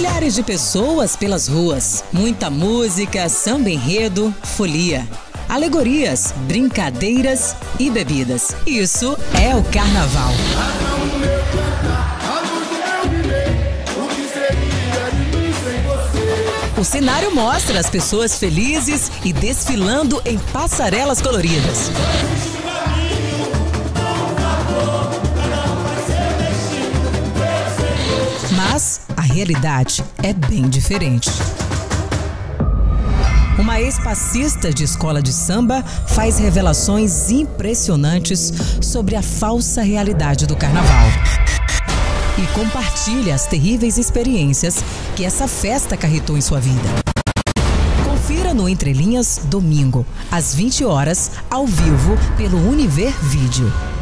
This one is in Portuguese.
Milhares de pessoas pelas ruas, muita música, samba enredo, folia, alegorias, brincadeiras e bebidas. Isso é o Carnaval. O cenário mostra as pessoas felizes e desfilando em passarelas coloridas. Mas a realidade é bem diferente. Uma ex-passista de escola de samba faz revelações impressionantes sobre a falsa realidade do Carnaval. E compartilha as terríveis experiências que essa festa acarretou em sua vida. Confira no Entrelinhas, domingo, às 20h, ao vivo, pelo Univer Video.